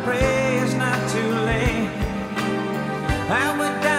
I pray it's not too late. I would die.